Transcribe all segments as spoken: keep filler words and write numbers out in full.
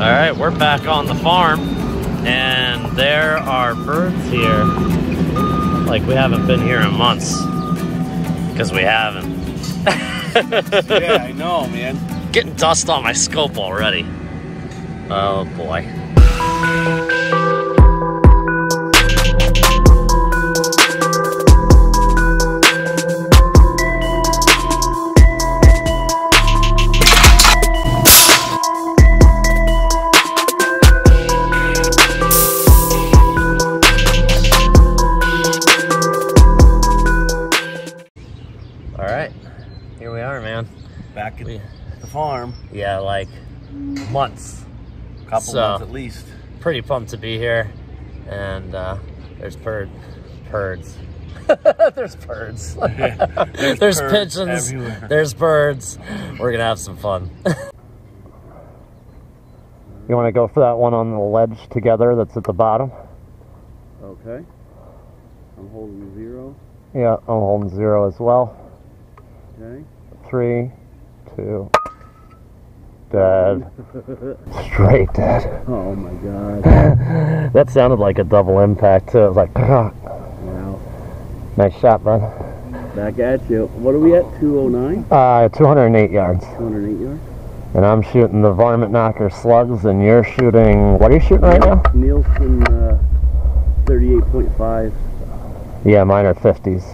All right, we're back on the farm, and there are birds here. Like, we haven't been here in months, because we haven't. Yeah, I know, man. Getting dust on my scope already. Oh, boy. Back at the farm. Yeah, like months. Couple so, months at least. Pretty pumped to be here. And uh, there's purd, purds. There's birds. Yeah, there's there's birds pigeons. Everywhere. There's birds. We're going to have some fun. You want to go for that one on the ledge together that's at the bottom? Okay. I'm holding zero. Yeah, I'm holding zero as well. Okay. Three. Two. Dead. Straight dead. Oh my god. That sounded like a double impact too. It was like, wow. Nice shot, bud. Back at you. What are we at? two oh nine? Uh, two hundred eight yards. two hundred eight yards. And I'm shooting the Varmint Knocker Slugs, and you're shooting, what are you shooting right now? Nielsen uh, thirty-eight point five. Yeah, mine are fifties.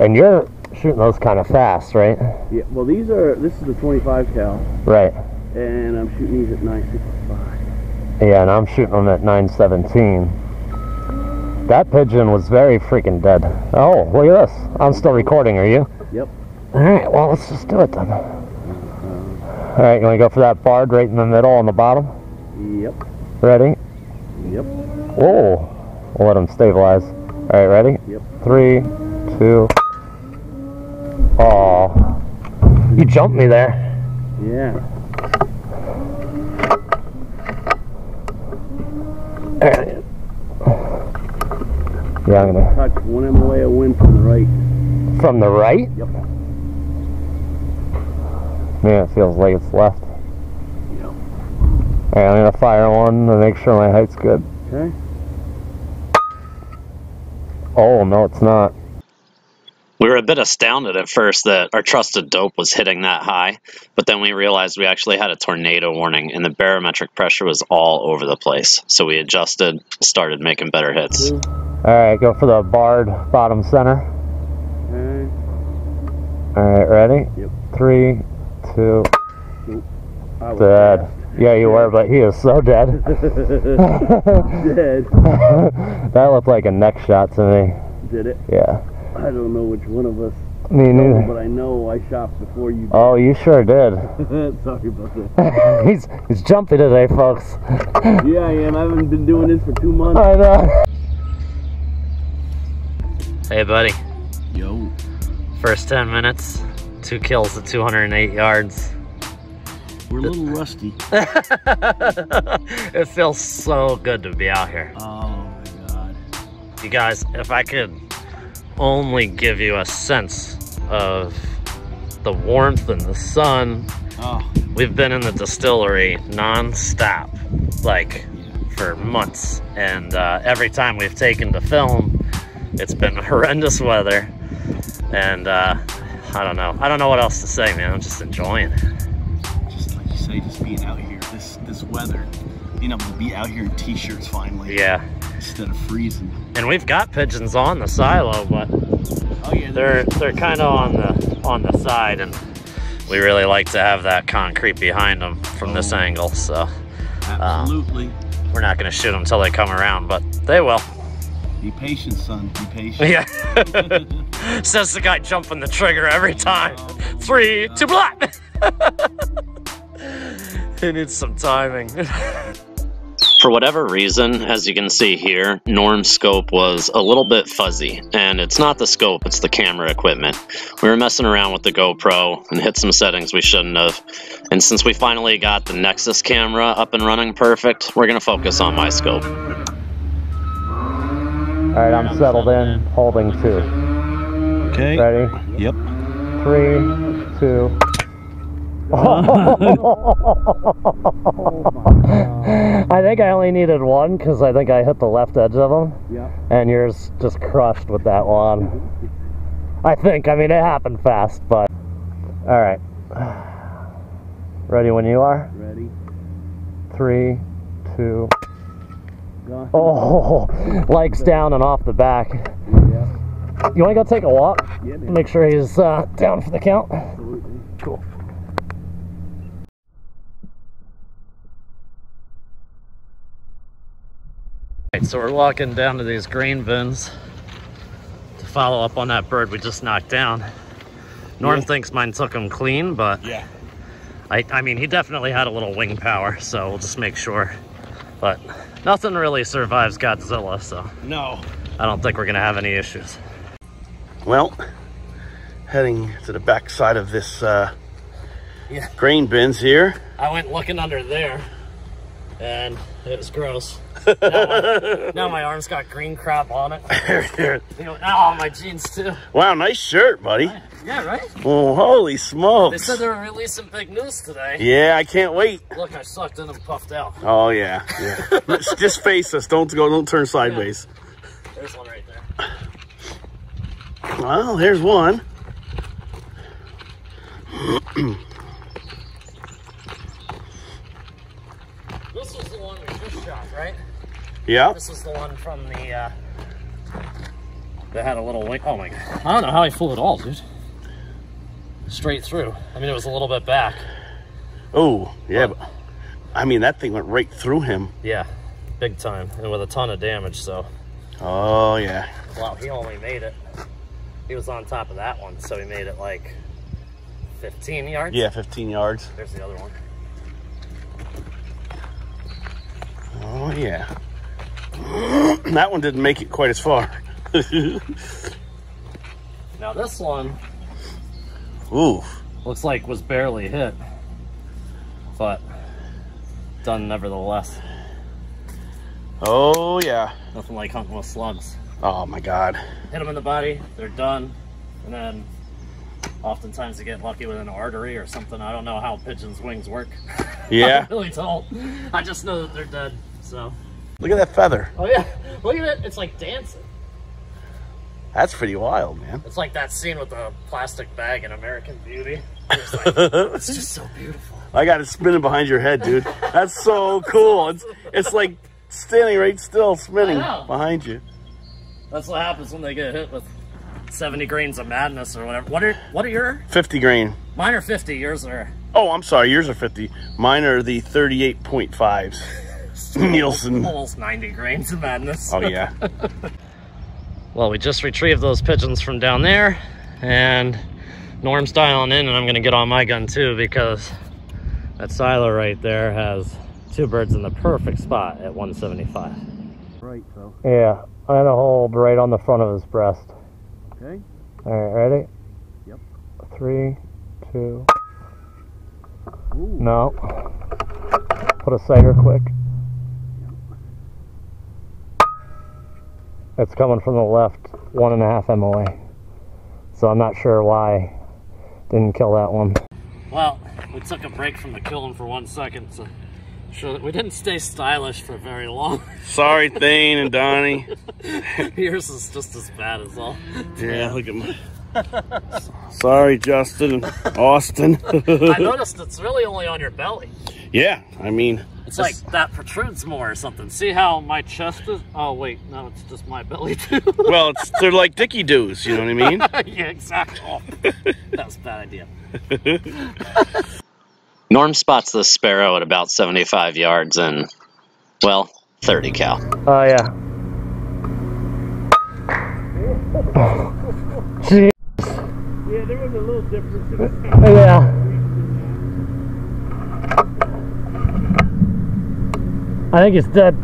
And you're shooting those kind of fast, right? Yeah, well these are, this is the twenty-five cal. Right. And I'm shooting these at nine sixty-five. Yeah, and I'm shooting them at nine seventeen. That pigeon was very freaking dead. Oh, look at this. I'm still recording, are you? Yep. Alright, well let's just do it then. Alright, you want to go for that barred right in the middle on the bottom? Yep. Ready? Yep. Oh, we'll let him stabilize. Alright, ready? Yep. Three, two... Oh, you jumped me there. Yeah. Right. Yeah, I'm gonna touch one M away of wind from the right. From the right? Yep. Man, it feels like it's left. Yep. Alright, I'm gonna fire one to make sure my height's good. Okay. Oh no, it's not. We were a bit astounded at first that our trusted dope was hitting that high, but then we realized we actually had a tornado warning and the barometric pressure was all over the place. So we adjusted, started making better hits. Alright, go for the barred bottom center. Okay. Alright, ready? Yep. Three, two, nope. Dead. Fast. Yeah, you were, but he is so dead. Dead. That looked like a neck shot to me. Did it? Yeah. I don't know which one of us. Me neither. But I know I shot before you did. Oh, you sure did. Sorry about that. he's, he's jumpy today, folks. Yeah, I am. I haven't been doing this for two months. I know. Hey, buddy. Yo. First ten minutes, two kills at two hundred eight yards. We're a little rusty. It feels so good to be out here. Oh, my God. You guys, if I could... only give you a sense of the warmth and the sun. Oh. We've been in the distillery non-stop, like, yeah, for months, and uh, every time we've taken to film, it's been horrendous weather, and uh, I don't know. I don't know what else to say, man. I'm just enjoying it. Just like you say, just being out here, this, this weather, being able to be out here in t-shirts finally. Yeah. Instead of freezing. And we've got pigeons on the silo, but oh, yeah, they're they're kind of on the on the side, and we really like to have that concrete behind them from oh, this angle. So absolutely, um, we're not going to shoot them until they come around, but they will. Be patient, son. Be patient. Yeah. Says the guy jumping the trigger every time. Oh, Three, God. Two, block. He needs some timing. For whatever reason, as you can see here, Norm's scope was a little bit fuzzy, and it's not the scope, it's the camera equipment. We were messing around with the GoPro and hit some settings we shouldn't have, and since we finally got the Nexus camera up and running perfect, we're going to focus on my scope. Alright, I'm settled in, holding two. Okay. Ready? Yep. Three, two... Oh my God. I think I only needed one because I think I hit the left edge of them. Yep. And yours just crushed with that one. I think. I mean, it happened fast, but. Alright. Ready when you are? Ready. Three, two. Gone. Oh, legs down and off the back. Yeah. You want to go take a walk? Yeah, man. Make sure he's uh, down for the count. Absolutely. Cool. Alright, so we're walking down to these grain bins to follow up on that bird we just knocked down. Norm yeah. thinks mine took him clean, but yeah. I, I mean, he definitely had a little wing power, so we'll just make sure. But nothing really survives Godzilla, so no, I don't think we're gonna have any issues. Well, heading to the back side of this uh, yeah. grain bins here. I went looking under there, and it was gross. Now, my, now my arm's got green crap on it. Here. Oh, my jeans too. Wow, nice shirt, buddy. Yeah, right? Oh, holy smokes. They said they were releasing big news today. Yeah, I can't wait. Look, I sucked in and puffed out. Oh, yeah. yeah. Let's just face us. Don't go. Don't turn sideways. Yeah. There's one right there. Well, here's one. This was the one we just shot, right? Yeah. This is the one from the... Uh, that had a little wing. Oh, my God. I don't know how I flew it all, dude. Straight through. I mean, it was a little bit back. Oh, yeah. But, but, I mean, that thing went right through him. Yeah, big time. And with a ton of damage, so. Oh, yeah. Wow, he only made it. He was on top of that one, so he made it like fifteen yards? Yeah, fifteen yards. There's the other one. Oh, yeah. That one didn't make it quite as far. Now this one... Ooh. Looks like was barely hit, but done nevertheless. Oh yeah. Nothing like hunting with slugs. Oh my God. Hit them in the body, they're done, and then oftentimes they get lucky with an artery or something. I don't know how pigeons' wings work. Yeah. I really don't. I just know that they're dead, so. Look at that feather. Oh yeah, look at it, it's like dancing. That's pretty wild, man. It's like that scene with the plastic bag in American Beauty. It's like, it's just so beautiful. I got it spinning behind your head, dude. That's so cool. It's, it's like standing right still, spinning behind you. That's what happens when they get hit with seventy grains of madness or whatever. What are, what are your? fifty grain. Mine are fifty, yours are? Oh, I'm sorry, yours are fifty. Mine are the thirty-eight point fives. Nielsen. Almost ninety grains of madness. Oh, yeah. Well, we just retrieved those pigeons from down there, and Norm's dialing in, and I'm gonna get on my gun too, because that silo right there has two birds in the perfect spot at one seventy-five. Right, so. Yeah, I'm gonna hold right on the front of his breast. Okay. All right, ready? Yep. Three, two. Ooh. No. Put a sighter quick. It's coming from the left, one and a half M O A. So I'm not sure why didn't kill that one. Well, we took a break from the killing for one second, so sure we didn't stay stylish for very long. Sorry, Thane and Donnie. Yours is just as bad as all. Yeah, look at my. Sorry, Justin and Austin. I noticed it's really only on your belly. Yeah, I mean. It's just, like that protrudes more or something. See how my chest is? Oh, wait, no, it's just my belly too. Well, it's, they're like dicky-doos, you know what I mean? Yeah, exactly. Oh, that was a bad idea. Norm spots the sparrow at about seventy-five yards and, well, thirty cal. Oh, yeah. Jeez. Yeah, there was a little difference. Yeah. I think it's dead.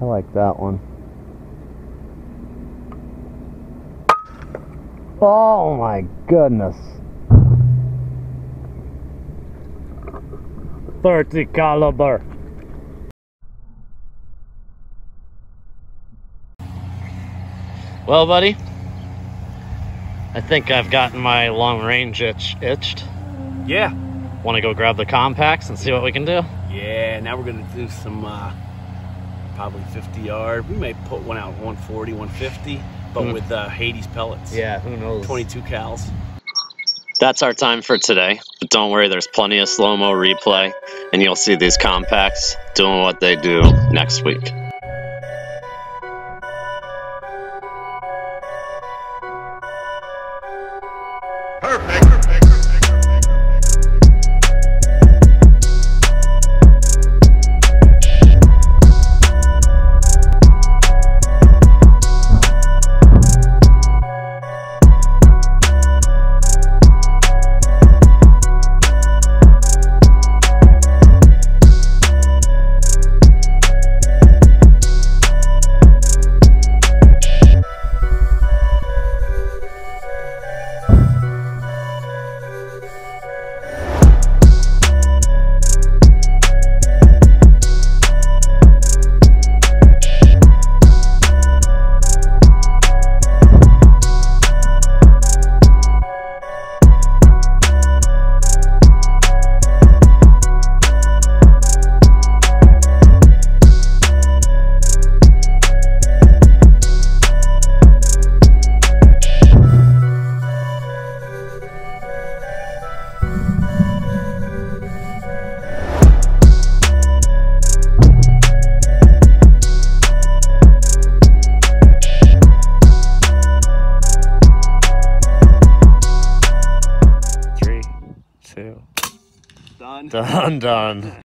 I like that one. Oh my goodness. thirty caliber. Well, buddy, I think I've gotten my long range itch itched. Yeah. Want to go grab the compacts and see what we can do? Yeah, now we're going to do some uh, probably fifty yard. We may put one out one forty, one fifty, but mm. with uh, Hades pellets. Yeah, who knows? twenty-two cals. That's our time for today, but don't worry, there's plenty of slow-mo replay, and you'll see these compacts doing what they do next week. Done. Done.